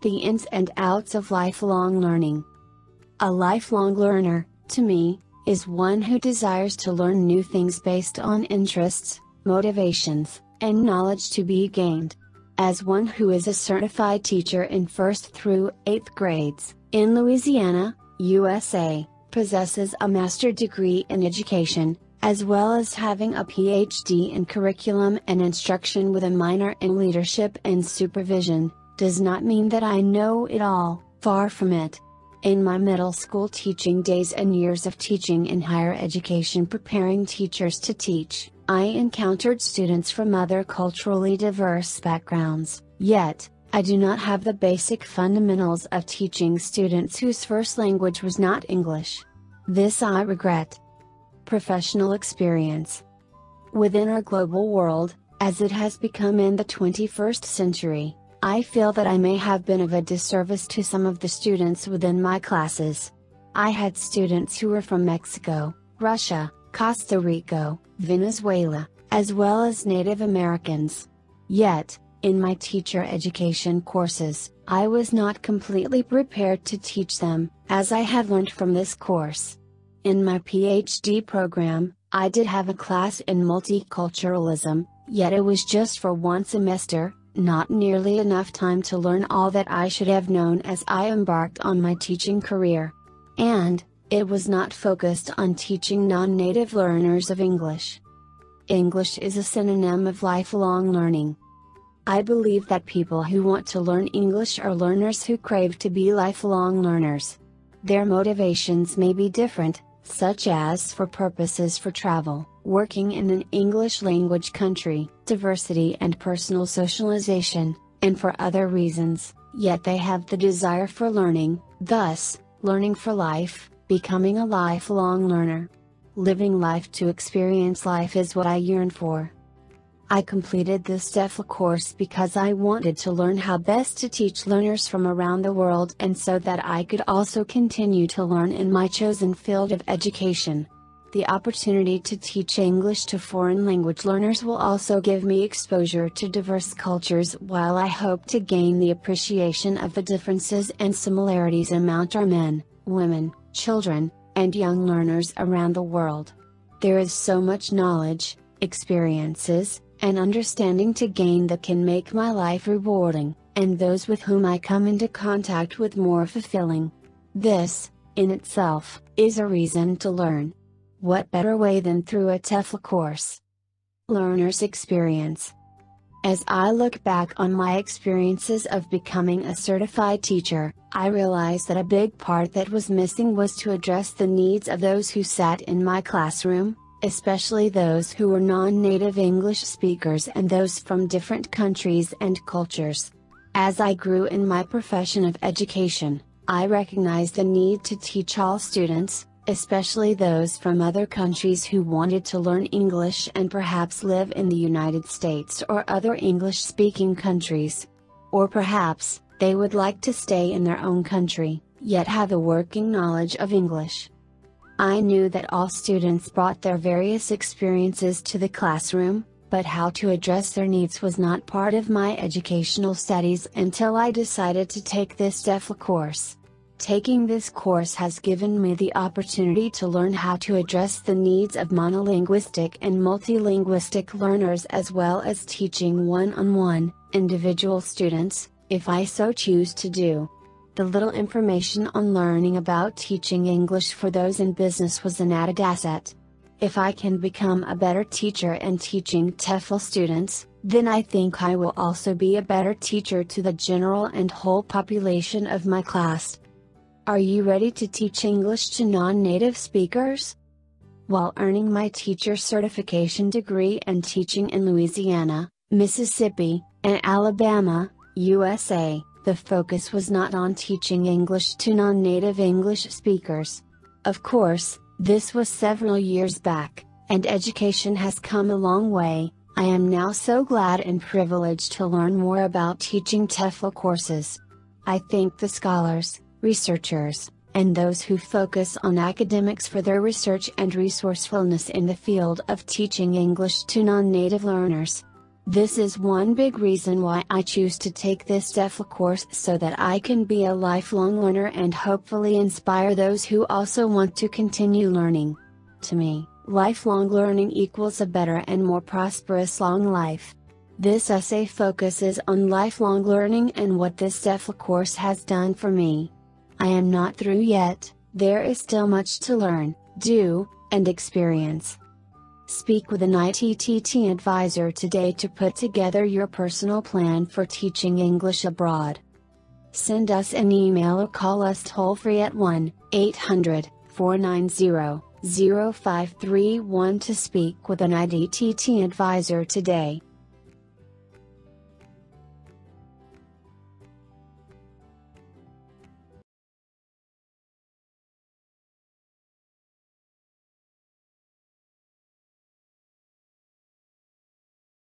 The ins and outs of lifelong learning. A lifelong learner, to me, is one who desires to learn new things based on interests, motivations, and knowledge to be gained. As one who is a certified teacher in 1st through 8th grades, in Louisiana, USA, possesses a master's degree in education, as well as having a Ph.D. in Curriculum and Instruction with a minor in Leadership and Supervision, does not mean that I know it all, far from it. In my middle school teaching days and years of teaching in higher education preparing teachers to teach, I encountered students from other culturally diverse backgrounds, yet, I do not have the basic fundamentals of teaching students whose first language was not English. This I regret. Professional experience. Within our global world, as it has become in the 21st century, I feel that I may have been of a disservice to some of the students within my classes. I had students who were from Mexico, Russia, Costa Rica, Venezuela, as well as Native Americans. Yet, in my teacher education courses, I was not completely prepared to teach them, as I had learned from this course. In my PhD program, I did have a class in multiculturalism, yet it was just for one semester, not nearly enough time to learn all that I should have known as I embarked on my teaching career. And, it was not focused on teaching non-native learners of English. English is a synonym of lifelong learning. I believe that people who want to learn English are learners who crave to be lifelong learners. Their motivations may be different, such as for purposes for travel, working in an English-language country, diversity and personal socialization, and for other reasons, yet they have the desire for learning, thus, learning for life, becoming a lifelong learner. Living life to experience life is what I yearn for. I completed this TEFL course because I wanted to learn how best to teach learners from around the world and so that I could also continue to learn in my chosen field of education. The opportunity to teach English to foreign language learners will also give me exposure to diverse cultures while I hope to gain the appreciation of the differences and similarities among our men, women, children, and young learners around the world. There is so much knowledge, experiences, and understanding to gain that can make my life rewarding, and those with whom I come into contact with more fulfilling. This, in itself, is a reason to learn. What better way than through a TEFL course? Learner's experience. As I look back on my experiences of becoming a certified teacher, I realize that a big part that was missing was to address the needs of those who sat in my classroom, especially those who were non-native English speakers and those from different countries and cultures. As I grew in my profession of education, I recognized the need to teach all students, especially those from other countries who wanted to learn English and perhaps live in the United States or other English-speaking countries. Or perhaps, they would like to stay in their own country, yet have a working knowledge of English. I knew that all students brought their various experiences to the classroom, but how to address their needs was not part of my educational studies until I decided to take this TEFL course. Taking this course has given me the opportunity to learn how to address the needs of monolinguistic and multilinguistic learners as well as teaching one-on-one, individual students, if I so choose to do. The little information on learning about teaching English for those in business was an added asset. If I can become a better teacher in teaching TEFL students, then I think I will also be a better teacher to the general and whole population of my class. Are you ready to teach English to non-native speakers? While earning my teacher certification degree and teaching in Louisiana, Mississippi, and Alabama, USA, the focus was not on teaching English to non-native English speakers. Of course, this was several years back, and education has come a long way. I am now so glad and privileged to learn more about teaching TEFL courses. I thank the scholars, researchers, and those who focus on academics for their research and resourcefulness in the field of teaching English to non-native learners. This is one big reason why I choose to take this TEFL course, so that I can be a lifelong learner and hopefully inspire those who also want to continue learning. To me, lifelong learning equals a better and more prosperous long life. This essay focuses on lifelong learning and what this TEFL course has done for me. I am not through yet, there is still much to learn, do, and experience. Speak with an ITTT advisor today to put together your personal plan for teaching English abroad. Send us an email or call us toll free at 1-800-490-0531 to speak with an ITTT advisor today.